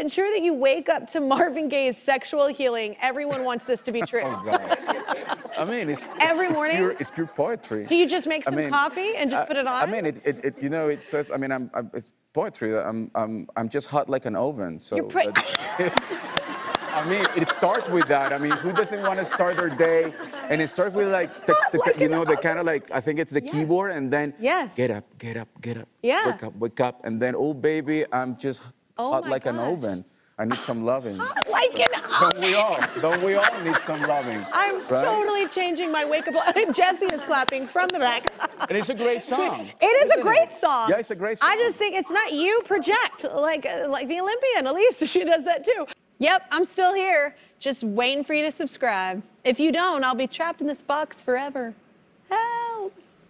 ensure that you wake up to Marvin Gaye's Sexual Healing. Everyone wants this to be true. Oh, God. I mean, it's pure poetry. Do you just make some coffee and just put it on? I mean, you know, it says, I mean, it's poetry. I'm just hot like an oven, so. I mean, it starts with that. I mean, who doesn't want to start their day? And it starts with like, you know, the kind of like, I think it's the keyboard, and then get up, get up, get up. Yeah. Wake up, and then, oh baby, I'm just hot like an oven. I need some loving. Hot like an oven. Don't we all need some loving? I'm totally changing my wake up. Jesse is clapping from the back. And it's a great song. It is a great song. Yeah, it's a great song. I just think it's not you project like the Olympian. Elise, she does that too. Yep, I'm still here, just waiting for you to subscribe. If you don't, I'll be trapped in this box forever.